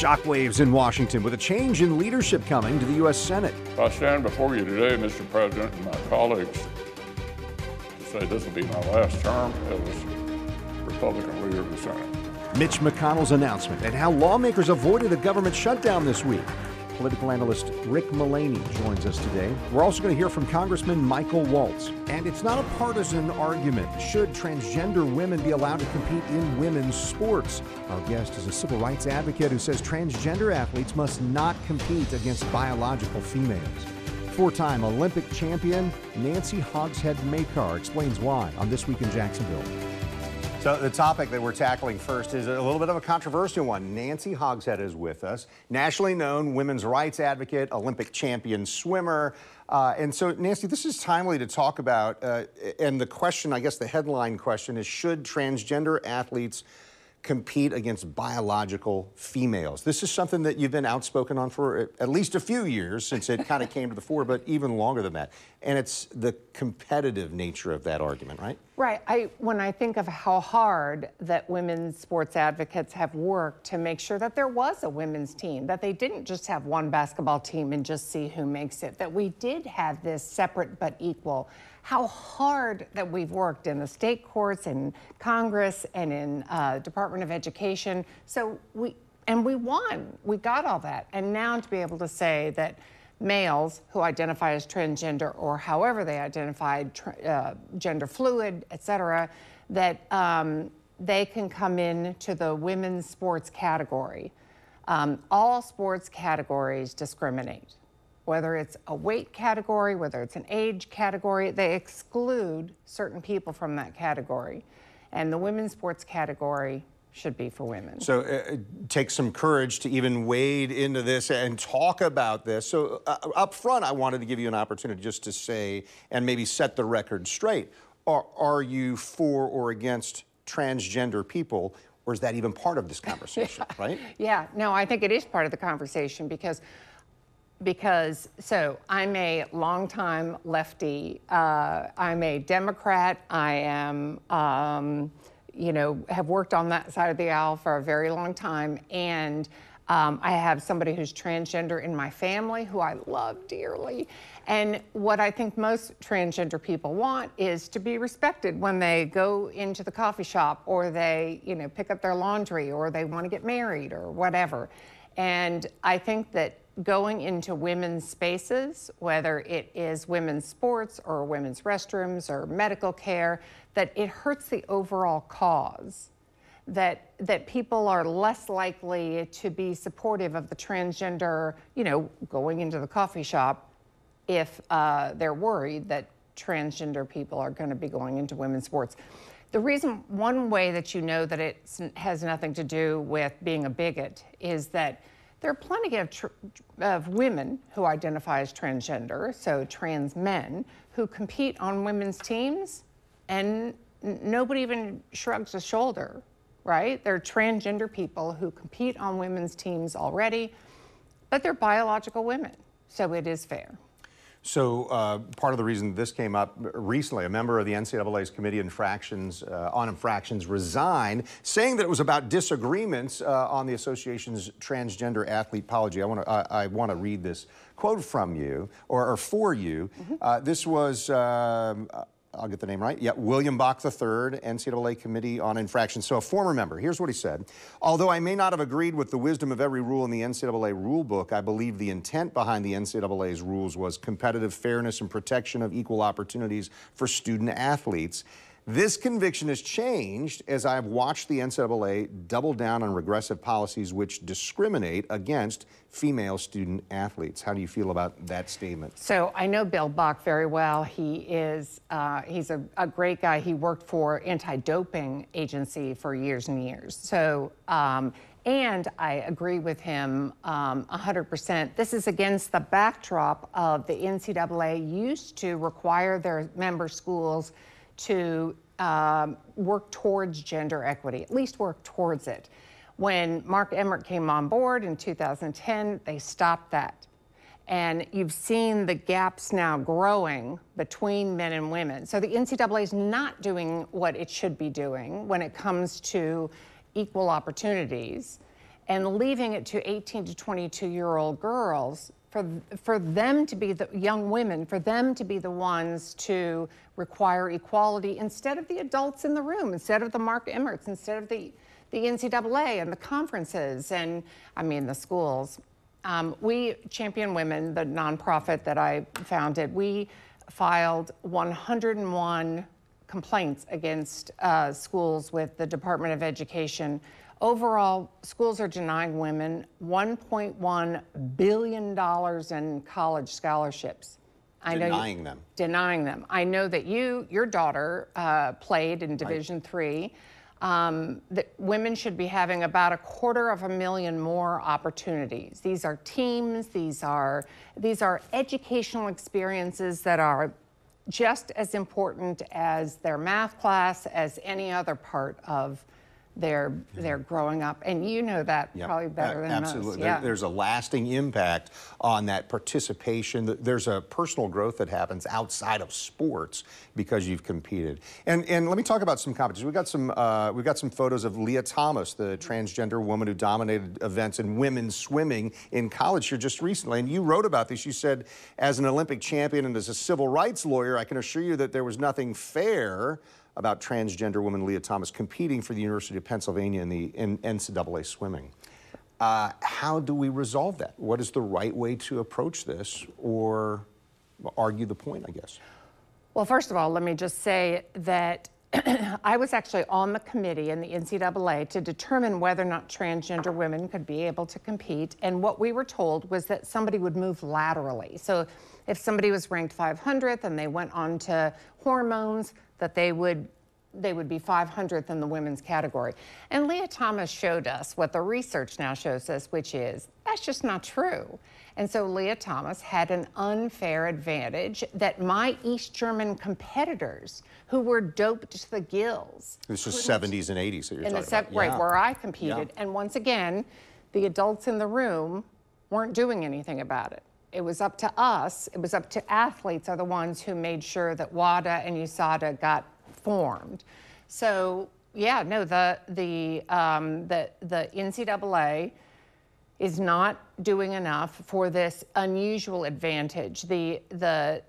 Shockwaves in Washington with a change in leadership coming to the U.S. Senate. I stand before you today, Mr. President, and my colleagues, to say this will be my last term as Republican leader of the Senate. Mitch McConnell's announcement and how lawmakers avoided a government shutdown this week. Political analyst Rick Mullaney joins us today. We're also going to hear from Congressman Michael Waltz. And it's not a partisan argument. Should transgender women be allowed to compete in women's sports? Our guest is a civil rights advocate who says transgender athletes must not compete against biological females. Four-time Olympic champion Nancy Hogshead-Makar explains why on This Week in Jacksonville. So the topic that we're tackling first is a little bit of a controversial one. Nancy Hogshead is with us, nationally known women's rights advocate, Olympic champion swimmer. And so, Nancy, this is timely to talk about. And the question, I guess the headline question is, should transgender athletes compete against biological females? This is something that you've been outspoken on for at least a few years since it kind of came to the fore, but even longer than that. And it's the competitive nature of that argument, right? Right. When I think of how hard that women's sports advocates have worked to make sure that there was a women's team, that they didn't just have one basketball team and just see who makes it, that we did have this separate but equal, how hard that we've worked in the state courts, in Congress, and in Department of Education. So we won. We got all that. And now to be able to say that males who identify as transgender or however they identify, gender fluid, et cetera, that they can come in to the women's sports category. All sports categories discriminate. Whether it's a weight category, whether it's an age category, they exclude certain people from that category. And the women's sports category should be for women. So it takes some courage to even wade into this and talk about this. So up front, I wanted to give you an opportunity just to say and maybe set the record straight. Are you for or against transgender people? Or is that even part of this conversation, yeah. Right? Yeah, no, I think it is part of the conversation because I'm a longtime lefty. I'm a Democrat. I am, have worked on that side of the aisle for a very long time. And I have somebody who's transgender in my family who I love dearly. And what I think most transgender people want is to be respected when they go into the coffee shop or they, pick up their laundry or they want to get married or whatever. And I think that going into women's spaces, whether it is women's sports or women's restrooms or medical care, that it hurts the overall cause, that people are less likely to be supportive of the transgender, going into the coffee shop if they're worried that transgender people are going to be going into women's sports. The reason, one way that you know that it has nothing to do with being a bigot is that there are plenty of women who identify as transgender, so trans men, who compete on women's teams, and nobody even shrugs a shoulder, right? There are transgender people who compete on women's teams already, but they're biological women, so it is fair. So part of the reason this came up recently, a member of the NCAA's Committee on Infractions resigned, saying that it was about disagreements on the association's transgender athlete policy. I want to read this quote from you, or for you. Mm-hmm. This was, I'll get the name right, yeah, William Bach III, NCAA Committee on Infractions. So a former member, here's what he said. Although I may not have agreed with the wisdom of every rule in the NCAA rule book, I believe the intent behind the NCAA's rules was competitive fairness and protection of equal opportunities for student athletes. This conviction has changed as I've watched the NCAA double down on regressive policies which discriminate against female student athletes. How do you feel about that statement? So I know Bill Bach very well. He is, he's a great guy. He worked for anti-doping agency for years and years. So, and I agree with him 100%. This is against the backdrop of the NCAA used to require their member schools to work towards gender equity, at least work towards it. When Mark Emmert came on board in 2010, they stopped that. And you've seen the gaps now growing between men and women. So the NCAA is not doing what it should be doing when it comes to equal opportunities. and leaving it to 18 to 22-year-old girls for them to be the young women, for them to be the ones to require equality instead of the adults in the room, instead of the Mark Emmerts, instead of the NCAA and the conferences and, I mean, the schools. We, Champion Women, the nonprofit that I founded, we filed 101 complaints against schools with the Department of Education. Overall, schools are denying women $1.1 billion in college scholarships. Denying them. I know that your daughter played in Division III. That women should be having about $250,000 more opportunities. These are teams, these are educational experiences that are just as important as their math class, as any other part of their growing up, and you know that probably better than most. There's a lasting impact on that participation. There's a personal growth that happens outside of sports because you've competed. And let me talk about some competitions. We've got some photos of Leah Thomas, the transgender woman who dominated events in women's swimming in college here just recently. And you wrote about this. You said, as an Olympic champion and as a civil rights lawyer, I can assure you that there was nothing fair about transgender woman Leah Thomas competing for the University of Pennsylvania in the NCAA swimming. How do we resolve that? What is the right way to approach this or argue the point, I guess? Well, first of all, let me just say that I was actually on the committee in the NCAA to determine whether or not transgender women could be able to compete. And what we were told was that somebody would move laterally. So if somebody was ranked 500th and they went on to hormones, that they would be 500th in the women's category. And Leah Thomas showed us what the research now shows us, which is that's just not true. And so Leah Thomas had an unfair advantage that my East German competitors, who were doped to the gills. This was 70s and 80s that you're talking about. Right, where I competed. And once again, the adults in the room weren't doing anything about it. It was up to us, it was up to athletes are the ones who made sure that WADA and USADA got formed. So, yeah, no, the NCAA is not doing enough for this unusual advantage. The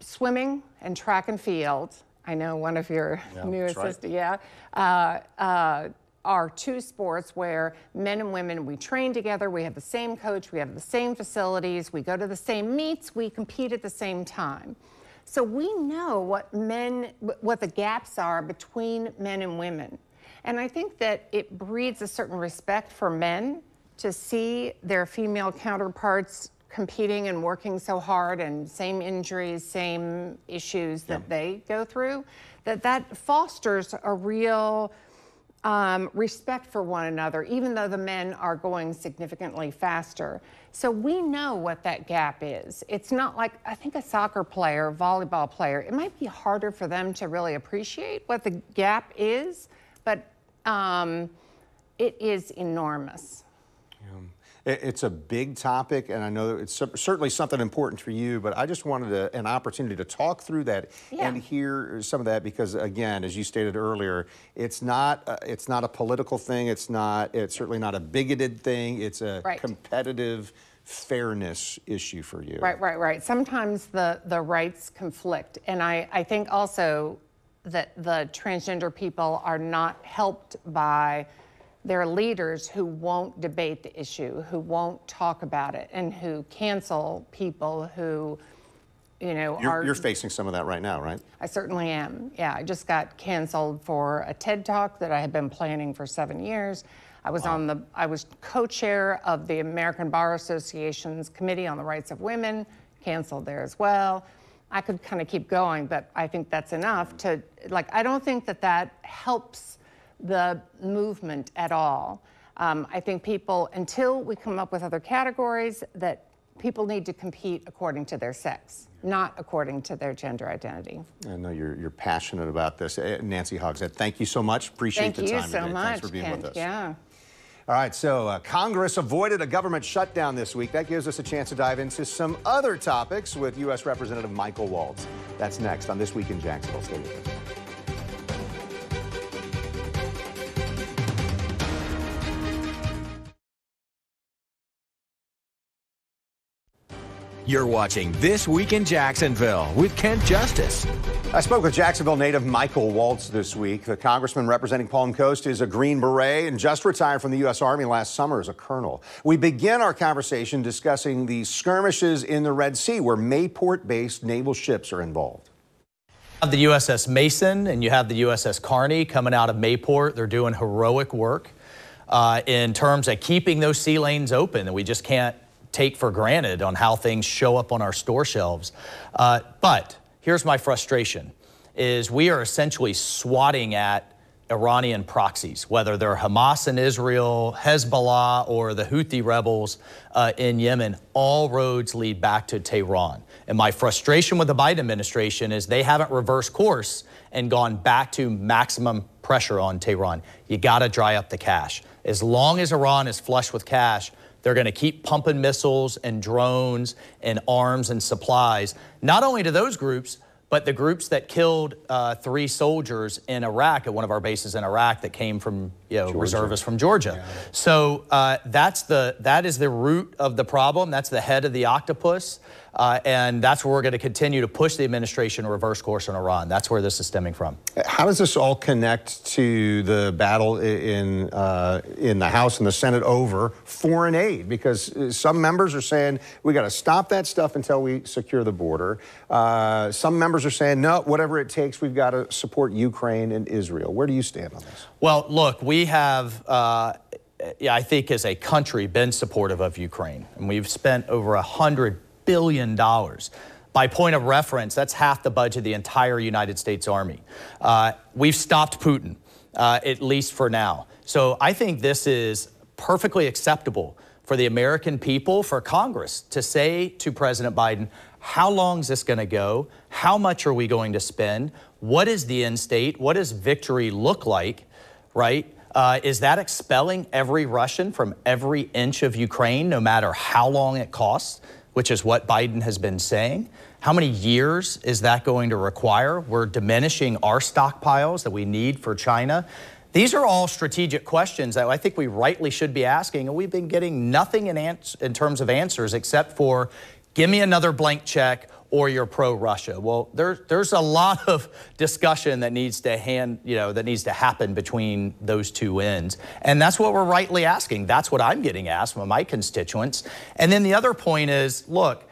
swimming and track and field, I know one of your new assistants, are two sports where men and women, we train together, we have the same coach, we have the same facilities, we go to the same meets, we compete at the same time. So we know what the gaps are between men and women. And I think that it breeds a certain respect for men to see their female counterparts competing and working so hard and same injuries, same issues that they go through, that fosters a real respect for one another, even though the men are going significantly faster. So we know what that gap is. It's not like, I think a soccer player, volleyball player, it might be harder for them to really appreciate what the gap is, but it is enormous. It's a big topic, and I know it's certainly something important for you, but I just wanted an opportunity to talk through that and hear some of that, because again, as you stated earlier, it's not a political thing, it's certainly not a bigoted thing, it's a competitive fairness issue for you. Right. Sometimes the rights conflict, and I think also that the transgender people are not helped by their leaders who won't debate the issue, who won't talk about it, and who cancel people who, You're facing some of that right now, right? I certainly am. Yeah, I just got canceled for a TED Talk that I had been planning for 7 years. I was co-chair of the American Bar Association's Committee on the Rights of Women, canceled there as well. I could kind of keep going, but I think that's enough to, I don't think that helps the movement at all. I think people, until we come up with other categories, that people need to compete according to their sex, not according to their gender identity. I know you're passionate about this. Nancy Hogshead, thank you so much. Appreciate the time today. Thank you so much. Thanks for being with us. Yeah. All right, so Congress avoided a government shutdown this week. That gives us a chance to dive into some other topics with U.S. Representative Michael Waltz. That's next on This Week in Jacksonville. Stay with us. You're watching This Week in Jacksonville with Kent Justice. I spoke with Jacksonville native Michael Waltz this week. The congressman representing Palm Coast is a Green Beret and just retired from the U.S. Army last summer as a colonel. We begin our conversation discussing the skirmishes in the Red Sea where Mayport-based naval ships are involved. You have the USS Mason and you have the USS Kearney coming out of Mayport. They're doing heroic work in terms of keeping those sea lanes open, and we just can't take for granted on how things show up on our store shelves. But here's my frustration, is we are essentially swatting at Iranian proxies, whether they're Hamas in Israel, Hezbollah, or the Houthi rebels in Yemen. All roads lead back to Tehran. And my frustration with the Biden administration is they haven't reversed course and gone back to maximum pressure on Tehran. You gotta dry up the cash. As long as Iran is flush with cash, they're gonna keep pumping missiles and drones and arms and supplies, not only to those groups, but the groups that killed three soldiers in Iraq at one of our bases in Iraq that came from, reservists from Georgia. Yeah. So that is the root of the problem. That's the head of the octopus. And that's where we're going to continue to push the administration to reverse course on Iran. That's where this is stemming from. How does this all connect to the battle in the House and the Senate over foreign aid? Because some members are saying we got to stop that stuff until we secure the border. Some members are saying, no, whatever it takes, we've got to support Ukraine and Israel. Where do you stand on this? Well, look, we have, I think as a country, been supportive of Ukraine. And we've spent over $100 billion. By point of reference, that's half the budget of the entire United States Army. We've stopped Putin, at least for now. So I think this is perfectly acceptable for the American people, for Congress, to say to President Biden, how long is this going to go? How much are we going to spend? What is the end state? What does victory look like, right? Is that expelling every Russian from every inch of Ukraine, no matter how long it costs, which is what Biden has been saying? How many years is that going to require? We're diminishing our stockpiles that we need for China. These are all strategic questions that I think we rightly should be asking, and we've been getting nothing in terms of answers except for, give me another blank check or you're pro-Russia. Well, there's a lot of discussion that needs to happen between those two ends. And that's what we're rightly asking. That's what I'm getting asked from my constituents. And then the other point is, look,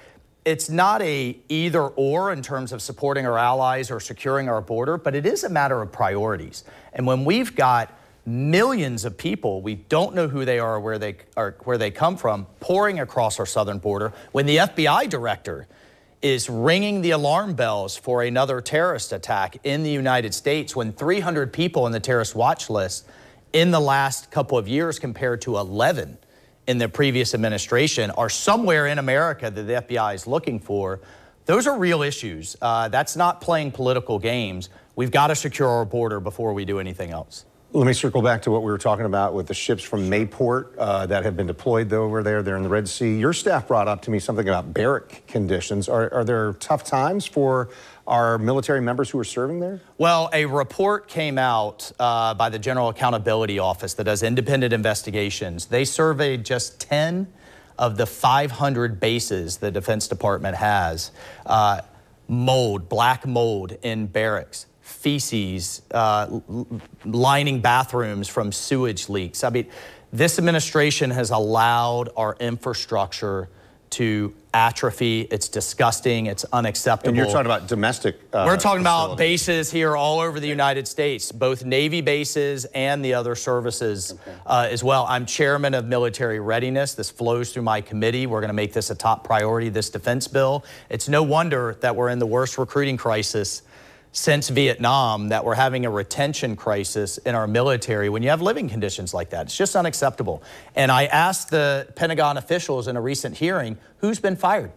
it's not a either or in terms of supporting our allies or securing our border, but it is a matter of priorities. And when we've got millions of people, we don't know who they are or where they come from, pouring across our southern border. When the FBI director is ringing the alarm bells for another terrorist attack in the United States, when 300 people on the terrorist watch list in the last couple of years compared to 11 in the previous administration are somewhere in America that the FBI is looking for, those are real issues. That's not playing political games. We've got to secure our border before we do anything else. Let me circle back to what we were talking about with the ships from Mayport that have been deployed over there. They're in the Red Sea. Your staff brought up to me something about barrack conditions. Are there tough times for our military members who are serving there? Well, a report came out by the General Accountability Office that does independent investigations. They surveyed just 10 of the 500 bases the Defense Department has. Mold, black mold in barracks. Feces, lining bathrooms from sewage leaks. I mean, this administration has allowed our infrastructure to atrophy. It's disgusting. It's unacceptable. And you're talking about domestic we're talking facilities. About bases here all over the United States, both Navy bases and the other services as well. I'm chairman of military readiness. This flows through my committee. We're going to make this a top priority, this defense bill. It's no wonder that we're in the worst recruiting crisis since Vietnam, that we're having a retention crisis in our military when you have living conditions like that. It's just unacceptable. And I asked the Pentagon officials in a recent hearing, who's been fired?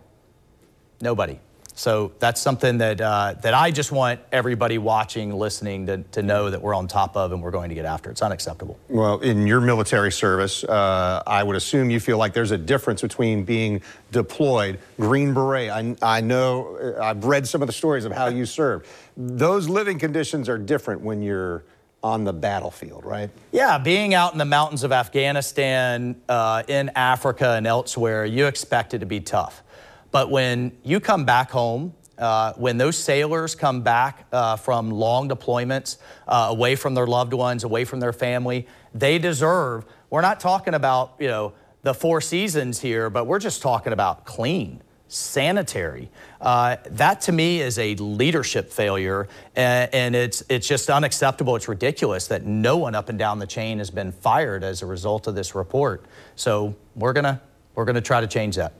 Nobody. So that's something that that I just want everybody watching, listening to know that we're on top of and we're going to get after. It's unacceptable. Well, in your military service, I would assume you feel like there's a difference between being deployed, Green Beret. I know, I've read some of the stories of how you served. Those living conditions are different when you're on the battlefield, right? Yeah, being out in the mountains of Afghanistan, in Africa and elsewhere, you expect it to be tough. But when you come back home, when those sailors come back from long deployments, away from their loved ones, away from their family, they deserve, we're not talking about, you know, the Four Seasons here, but we're just talking about clean, sanitary. That to me is a leadership failure, and it's just unacceptable. It's ridiculous that no one up and down the chain has been fired as a result of this report. So we're gonna try to change that.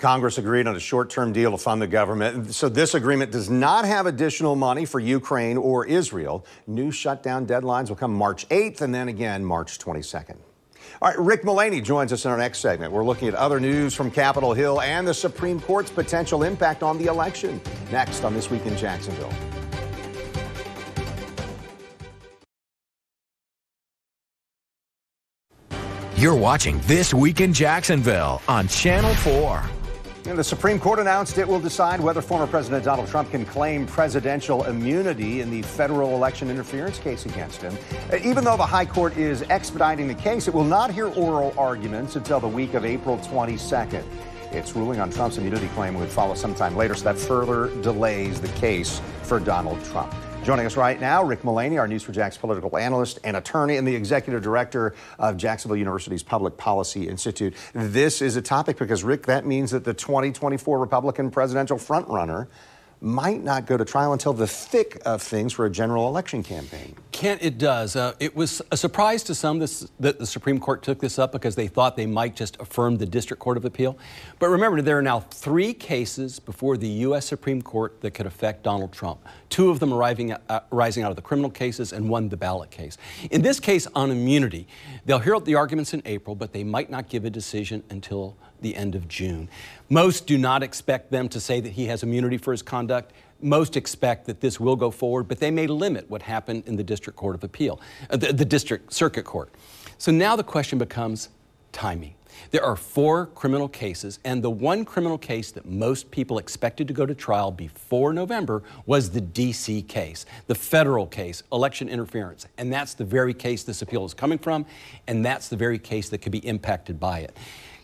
Congress agreed on a short-term deal to fund the government. So this agreement does not have additional money for Ukraine or Israel. New shutdown deadlines will come March 8th and then again March 22nd. All right, Rick Mullaney joins us in our next segment. We're looking at other news from Capitol Hill and the Supreme Court's potential impact on the election. Next on This Week in Jacksonville. You're watching This Week in Jacksonville on Channel 4. And the Supreme Court announced it will decide whether former President Donald Trump can claim presidential immunity in the federal election interference case against him. Even though the High Court is expediting the case, it will not hear oral arguments until the week of April 22nd. Its ruling on Trump's immunity claim would follow sometime later, so that further delays the case for Donald Trump. Joining us right now, Rick Mullaney, our News4Jax political analyst and attorney and the executive director of Jacksonville University's Public Policy Institute. This is a topic because, Rick, that means that the 2024 Republican presidential frontrunner might not go to trial until the thick of things for a general election campaign. Kent, it does. It was a surprise to some that the Supreme Court took this up because they thought they might just affirm the District Court of Appeal. But remember, there are now 3 cases before the U.S. Supreme Court that could affect Donald Trump. 2 of them arising out of the criminal cases and 1 the ballot case. In this case on immunity, they'll hear the arguments in April, but they might not give a decision until the end of June. Most do not expect them to say that he has immunity for his conduct. Most expect that this will go forward, but they may limit what happened in the District Court of Appeal, the District Circuit Court. So now the question becomes timing. There are 4 criminal cases, and the 1 criminal case that most people expected to go to trial before November was the D.C. case, the federal case, election interference. And that's the very case this appeal is coming from, and that's the very case that could be impacted by it.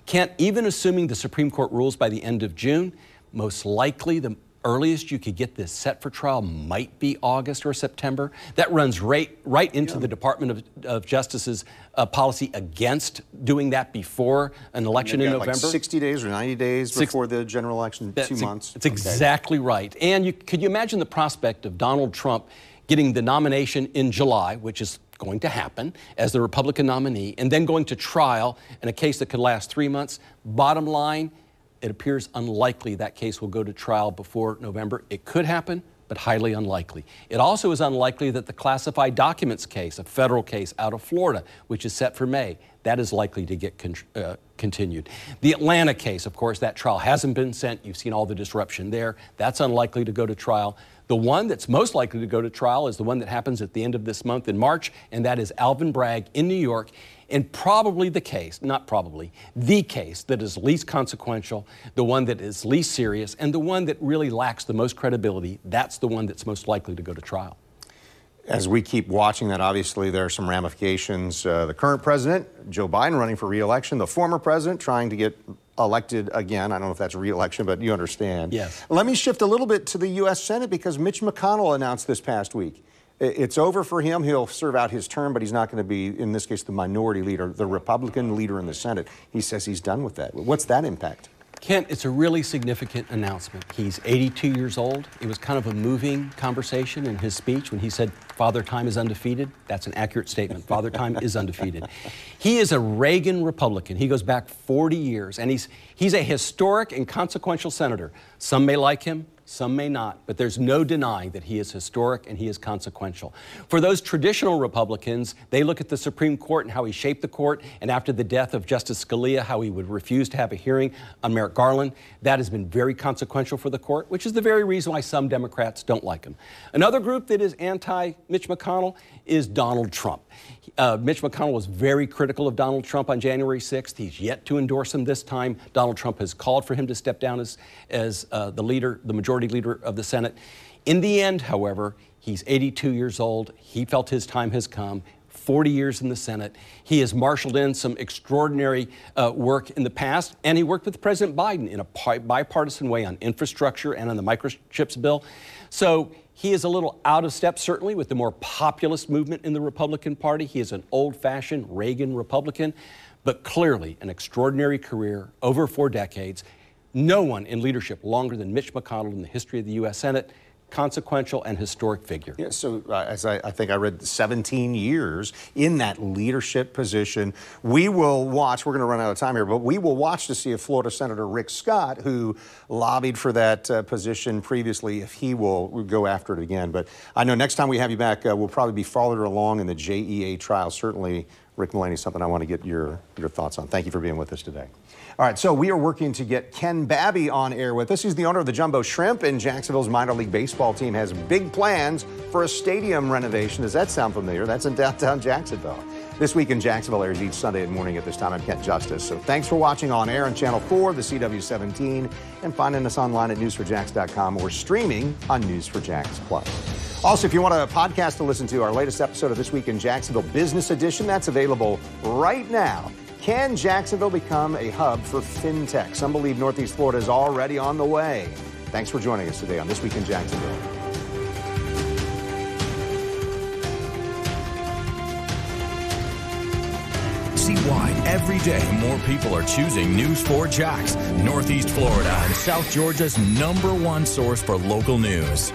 Kent, even assuming the Supreme Court rules by the end of June, most likely the earliest you could get this set for trial might be August or September. That runs right into the Department of Justice's policy against doing that before an election in November. Like 60 days or 90 days before the general election, 2 months. It's exactly right. And could you imagine the prospect of Donald Trump getting the nomination in July, which is going to happen, as the Republican nominee, and then going to trial in a case that could last 3 months? Bottom line, it appears unlikely that case will go to trial before November. It could happen, but highly unlikely. It also is unlikely that the classified documents case, a federal case out of Florida, which is set for May, that is likely to get continued. The Atlanta case, of course, that trial hasn't been sent. You've seen all the disruption there. That's unlikely to go to trial. The one that's most likely to go to trial is the one that happens at the end of this month in March, and that is Alvin Bragg in New York, and probably the case, not probably, the case that is least consequential, the one that is least serious, and the one that really lacks the most credibility. That's the one that's most likely to go to trial. As we keep watching that, obviously, there are some ramifications. The current president, Joe Biden, running for re-election. The former president trying to get elected again. I don't know if that's re-election, but you understand. Yes. Let me shift a little bit to the U.S. Senate because Mitch McConnell announced this past week. It's over for him. He'll serve out his term, but he's not going to be, in this case, the minority leader, the Republican leader in the Senate. He says he's done with that. What's that impact? Kent, it's a really significant announcement. He's 82 years old. It was kind of a moving conversation in his speech when he said, "Father Time is undefeated." That's an accurate statement. Father Time is undefeated. He is a Reagan Republican. He goes back 40 years, and he's a historic and consequential senator. Some may like him, some may not, but there's no denying that he is historic and he is consequential. For those traditional Republicans, they look at the Supreme Court and how he shaped the court, and after the death of Justice Scalia, how he would refuse to have a hearing on Merrick Garland. That has been very consequential for the court, which is the very reason why some Democrats don't like him. Another group that is anti-Mitch McConnell is Donald Trump. Mitch McConnell was very critical of Donald Trump on January 6th. He's yet to endorse him this time. Donald Trump has called for him to step down as the leader, the majority leader of the Senate. In the end, however, he's 82 years old. He felt his time has come. 40 years in the Senate. He has marshaled in some extraordinary work in the past, and he worked with President Biden in a bipartisan way on infrastructure and on the microchips bill. So he is a little out of step, certainly, with the more populist movement in the Republican Party. He is an old-fashioned Reagan Republican, but clearly an extraordinary career over 4 decades. No one in leadership longer than Mitch McConnell in the history of the U.S. Senate. Consequential and historic figure. Yeah, so as I think I read, 17 years in that leadership position. We will watch, we're going to run out of time here, but we will watch to see if Florida Senator Rick Scott, who lobbied for that position previously, if he will go after it again. But I know next time we have you back, we'll probably be farther along in the JEA trial, certainly. Rick Mullaney, something I want to get your thoughts on. Thank you for being with us today. All right, so we are working to get Ken Babby on air with us. He's the owner of the Jumbo Shrimp, and Jacksonville's minor league baseball team has big plans for a stadium renovation. Does that sound familiar? That's in downtown Jacksonville. This Week in Jacksonville airs each Sunday morning at this time. I'm Kent Justice. So thanks for watching on air on Channel 4, the CW17, and finding us online at News4Jax.com or streaming on News4Jax Plus. Also, if you want a podcast to listen to, our latest episode of This Week in Jacksonville Business Edition, that's available right now. Can Jacksonville become a hub for fintech? Some believe Northeast Florida is already on the way. Thanks for joining us today on This Week in Jacksonville. See why every day more people are choosing News4Jax, Northeast Florida and South Georgia's #1 source for local news.